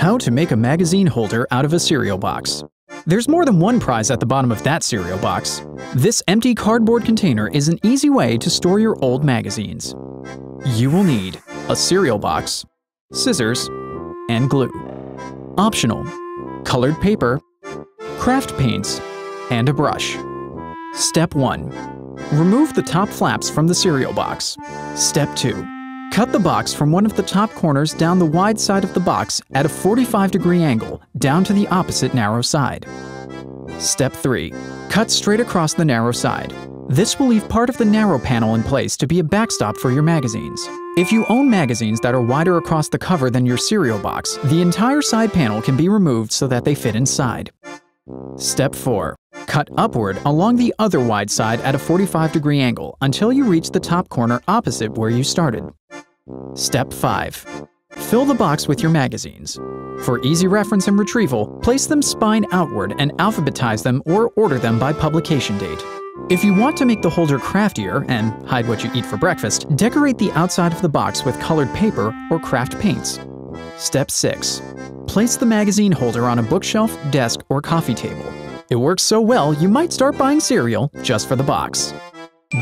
How to make a magazine holder out of a cereal box. There's more than one prize at the bottom of that cereal box. This empty cardboard container is an easy way to store your old magazines. You will need a cereal box, scissors, and glue. Optional: colored paper, craft paints, and a brush. Step 1. Remove the top flaps from the cereal box. Step 2. Cut the box from one of the top corners down the wide side of the box at a 45-degree angle down to the opposite narrow side. Step 3. Cut straight across the narrow side. This will leave part of the narrow panel in place to be a backstop for your magazines. If you own magazines that are wider across the cover than your cereal box, the entire side panel can be removed so that they fit inside. Step 4. Cut upward along the other wide side at a 45-degree angle until you reach the top corner opposite where you started. Step 5. Fill the box with your magazines. For easy reference and retrieval, place them spine outward and alphabetize them or order them by publication date. If you want to make the holder craftier and hide what you eat for breakfast, decorate the outside of the box with colored paper or craft paints. Step 6. Place the magazine holder on a bookshelf, desk, or coffee table. It works so well, you might start buying cereal just for the box.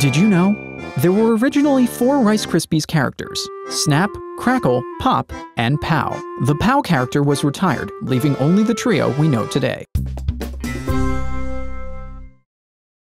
Did you know? There were originally 4 Rice Krispies characters: Snap, Crackle, Pop, and Pow. The Pow character was retired, leaving only the trio we know today.